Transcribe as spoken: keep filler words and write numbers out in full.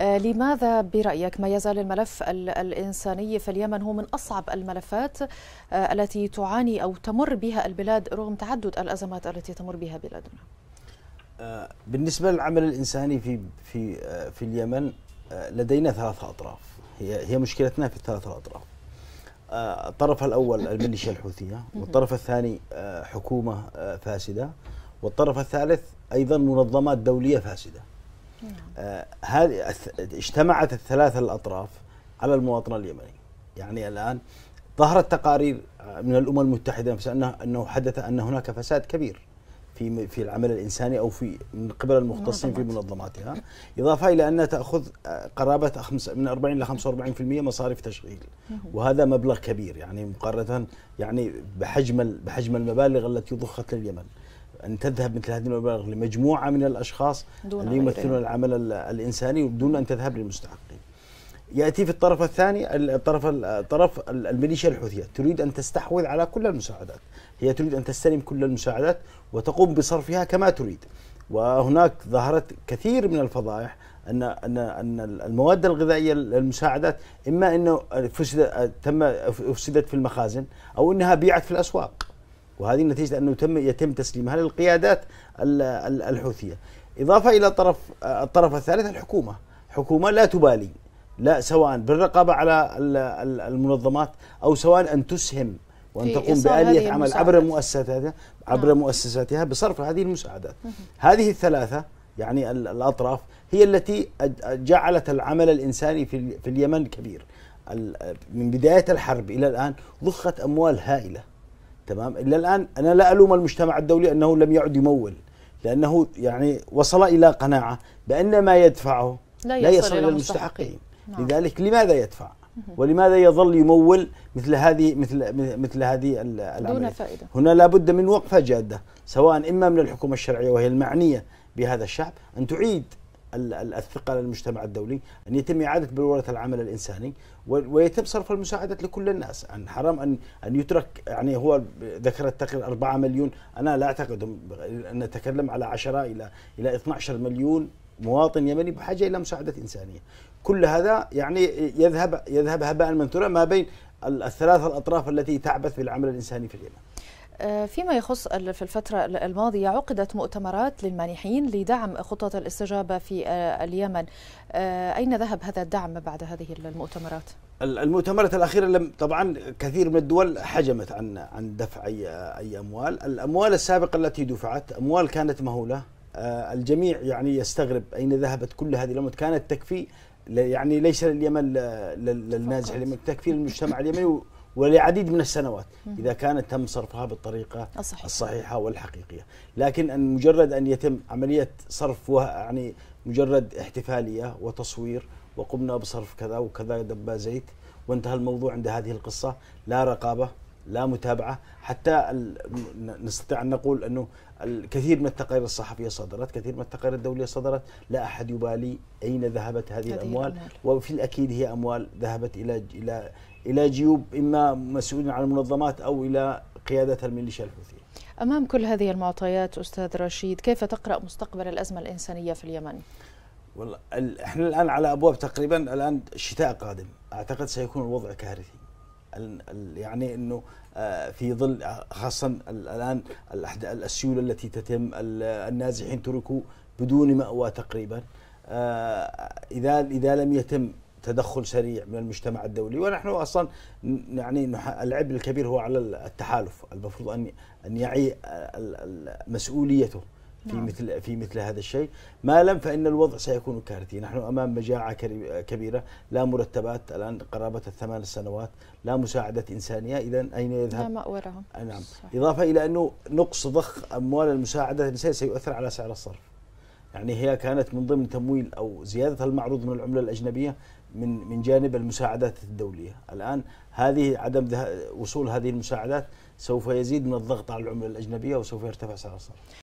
لماذا برأيك ما يزال الملف الإنساني في اليمن هو من أصعب الملفات التي تعاني أو تمر بها البلاد رغم تعدد الأزمات التي تمر بها بلادنا؟ بالنسبة للعمل الإنساني في في في اليمن لدينا ثلاثة أطراف، هي هي مشكلتنا في الثلاثة أطراف. الطرف الأول الميليشيا الحوثية، والطرف الثاني حكومة فاسدة، والطرف الثالث أيضا منظمات دولية فاسدة. هذه اجتمعت الثلاثة الأطراف على المواطنة اليمنية. يعني الآن ظهرت تقارير من الأمم المتحدة نفسها أنه حدث أن هناك فساد كبير في في العمل الإنساني أو في من قبل المختصين في منظماتها، إضافة إلى أنها تأخذ قرابة من أربعين إلى خمسة وأربعين بالمئة مصاريف تشغيل، وهذا مبلغ كبير يعني مقارنة يعني بحجم بحجم المبالغ التي ضخت لليمن. أن تذهب مثل هذه المبالغ لمجموعة من الأشخاص اللي يمثلون العمل الإنساني دون أن تذهب للمستحقين. يأتي في الطرف الثاني الطرف الطرف الميليشيا الحوثية، تريد أن تستحوذ على كل المساعدات، هي تريد أن تستلم كل المساعدات وتقوم بصرفها كما تريد. وهناك ظهرت كثير من الفضائح أن أن أن المواد الغذائية المساعدات إما أنه فسد تم أفسدت في المخازن أو أنها بيعت في الأسواق، وهذه نتيجة أنه تم يتم تسليمها للقيادات الحوثية. إضافة إلى الطرف الطرف الثالث الحكومة، حكومة لا تبالي لا سواء بالرقابة على المنظمات أو سواء أن تسهم وأن تقوم بآلية عمل عبر مؤسساتها عبر مؤسساتها بصرف هذه المساعدات. هذه الثلاثة يعني الأطراف هي التي جعلت العمل الإنساني في في اليمن كبير. من بداية الحرب إلى الآن ضخت أموال هائلة. تمام، إلى الآن أنا لا ألوم المجتمع الدولي أنه لم يعد يمول، لأنه يعني وصل إلى قناعة بأن ما يدفعه لا يصل, لا يصل إلى المستحقين. نعم. لذلك لماذا يدفع؟ ولماذا يظل يمول مثل هذه مثل مثل هذه العملية دون فائدة؟ هنا لابد من وقفة جادة، سواء إما من الحكومة الشرعية وهي المعنية بهذا الشعب أن تعيد الثقة للمجتمع الدولي، أن يتم إعادة بلورة العمل الإنساني ويتم صرف المساعدات لكل الناس. عن حرام أن أن يترك، يعني هو ذكرت تقريبا أربعة مليون، أنا لا أعتقد أن نتكلم على عشرة إلى إلى اثني عشر مليون مواطن يمني بحاجة إلى مساعدة إنسانية. كل هذا يعني يذهب يذهب هباء منثورا ما بين الثلاثة الأطراف التي تعبث بالعمل الإنساني في اليمن. فيما يخص في الفترة الماضية عقدت مؤتمرات للمانحين لدعم خطة الاستجابة في اليمن، أين ذهب هذا الدعم بعد هذه المؤتمرات؟ المؤتمرات الأخيرة لم، طبعا كثير من الدول حجمت عن عن دفع أي أي أموال. الأموال السابقة التي دفعت أموال كانت مهولة، الجميع يعني يستغرب أين ذهبت كل هذه الأموال، كانت تكفي يعني ليس لليمن للنازح اليمني، تكفي للمجتمع اليمني ولعديد من السنوات إذا كانت تم صرفها بالطريقة الصحيح. الصحيحة والحقيقية. لكن أن مجرد أن يتم عملية صرف يعني مجرد احتفالية وتصوير وقمنا بصرف كذا وكذا دبا زيت وانتهى الموضوع عند هذه القصة، لا رقابة لا متابعة. حتى نستطيع أن نقول أنه الكثير من التقارير الصحفية صدرت، كثير من التقارير الدولية صدرت، لا أحد يبالي أين ذهبت هذه الأموال. وفي الأكيد هي أموال ذهبت إلى إلى إلى جيوب إما مسؤولين عن المنظمات أو إلى قيادة الميليشيا الحوثية. أمام كل هذه المعطيات أستاذ رشيد، كيف تقرأ مستقبل الأزمة الإنسانية في اليمن؟ والله إحنا الآن على أبواب تقريبا الآن الشتاء قادم، أعتقد سيكون الوضع كارثي. يعني أنه في ظل خاصة الآن السيولة التي تتم، النازحين تركوا بدون مأوى تقريبا. إذا إذا لم يتم تدخل سريع من المجتمع الدولي، ونحن اصلا يعني العبء الكبير هو على التحالف، المفروض ان ان يعي مسؤوليته في مثل في مثل هذا الشيء. ما لم فان الوضع سيكون كارثي. نحن امام مجاعه كبيره، لا مرتبات الان قرابه الثمان سنوات، لا مساعده انسانيه، اذا اين يذهب؟ لا مأورهم. نعم، اضافه الى انه نقص ضخ اموال المساعدات الانسانيه سيؤثر على سعر الصرف. يعني هي كانت من ضمن تمويل او زياده المعروض من العمله الاجنبيه من من جانب المساعدات الدولية. الآن هذه عدم وصول هذه المساعدات سوف يزيد من الضغط على العملة الأجنبية وسوف يرتفع سعر الصرف.